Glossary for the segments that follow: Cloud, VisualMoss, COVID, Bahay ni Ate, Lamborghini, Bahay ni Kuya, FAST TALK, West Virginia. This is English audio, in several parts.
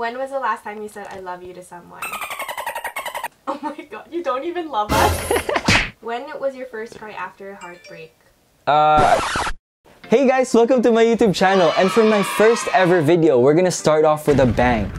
When was the last time you said I love you to someone? Oh my god, you don't even love us? When was your first cry after a heartbreak? Hey guys, welcome to my YouTube channel, and for my first ever video, we're gonna start off with a bang.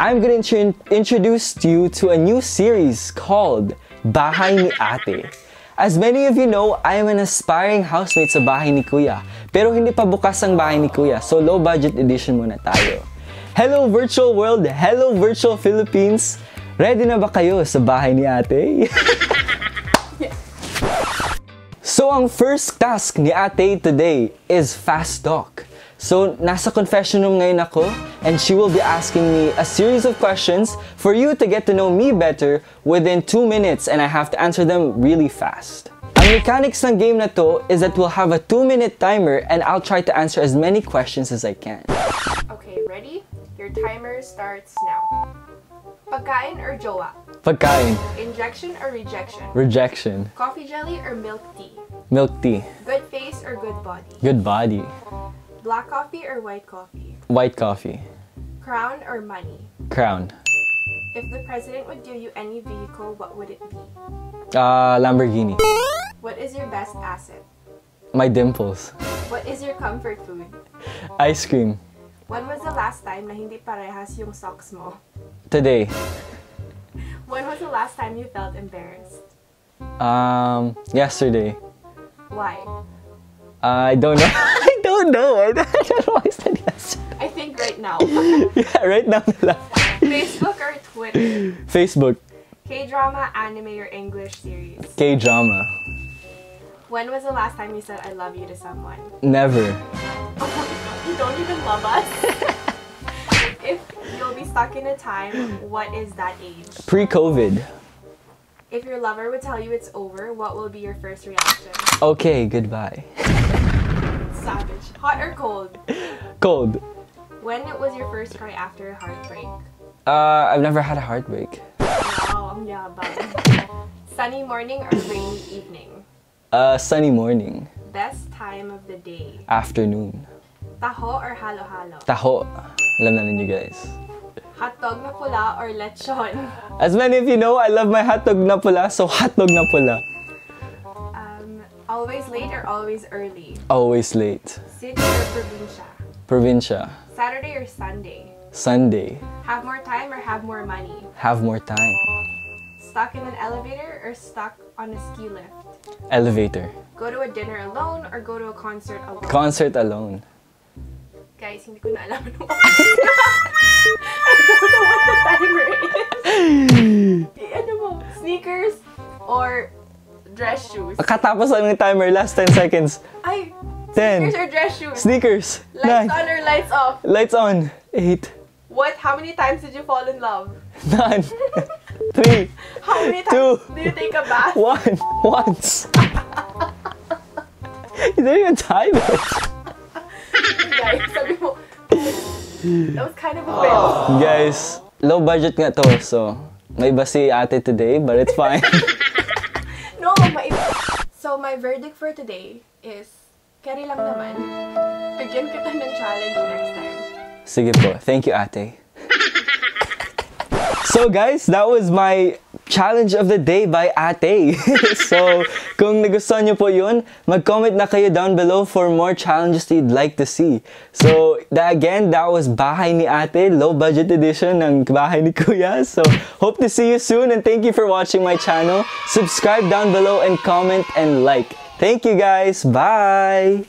I'm gonna introduce you to a new series called Bahay ni Ate. As many of you know, I am an aspiring housemate sa Bahay ni Kuya, pero hindi pa bukas ang Bahay ni Kuya, so low budget edition muna tayo. Hello virtual world! Hello virtual Philippines! Ready na ba kayo sa Bahay ni Ate? So ang first task ni Ate today is fast talk. So nasa confession room ngayon ako, and she will be asking me a series of questions for you to get to know me better within 2 minutes, and I have to answer them really fast. Ang mechanics ng game na to is that we'll have a 2-minute timer, and I'll try to answer as many questions as I can. Okay, ready? Your timer starts now. Pagkain or jowa? Pagkain. Injection or rejection? Rejection. Coffee jelly or milk tea? Milk tea. Good face or good body? Good body. Black coffee or white coffee? White coffee. Crown or money? Crown. If the president would give you any vehicle, what would it be? Lamborghini. What is your best asset? My dimples. What is your comfort food? Ice cream. When was the last time na hindi parehas yung socks mo? Today. When was the last time you felt embarrassed? Yesterday. Why? I don't know. I don't know. I don't know why I said yesterday. I think right now. Yeah, right now. Facebook or Twitter? Facebook. K-drama, anime, or English series? K-drama. When was the last time you said I love you to someone? Never. Oh my God, you don't even love us? If you'll be stuck in a time, what is that age? Pre-COVID. If your lover would tell you it's over, what will be your first reaction? Okay, goodbye. Savage. Hot or cold? Cold. When was your first cry after a heartbreak? I've never had a heartbreak. Wow, ang yabang. Sunny morning or rainy evening? Sunny morning. Best time of the day? Afternoon. Taho or halo-halo? Taho. Alam na ninyo guys. Hotdog na pula or lechon? As many of you know, I love my hotdog na pula, so hotdog na pula. Always late or always early? Always late. City or provincia? Provincia. Saturday or Sunday? Sunday. Have more time or have more money? Have more time. Stuck in an elevator or stuck on a ski lift? Elevator. Go to a dinner alone or go to a concert alone? Concert alone. Guys, hindi ko na alam ano. I don't know what the timer is. Ano mo? Sneakers or dress shoes? Katapos lang ng timer. Last 10 seconds. Ay! 10. Sneakers or dress shoes? Sneakers. Lights 9. On or lights off? Lights on. 8. What? How many times did you fall in love? None. 3. How many times 2. Did you take a bath? 1. Once. You didn't even time it. That was kind of a fail. Oh. Guys, low budget nga to, so may iba si Ate today, but it's fine. No, so my verdict for today is, carry lang naman. Bigyan kita ng challenge next time. Sige po. Thank you, Ate. So guys, that was my challenge of the day by Ate. So, kung nagustuhan nyo po yun, mag-comment na kayo down below for more challenges you'd like to see. So, that was Bahay ni Ate, low budget edition ng Bahay ni Kuya. So, hope to see you soon, and thank you for watching my channel. Subscribe down below and comment and like. Thank you guys. Bye!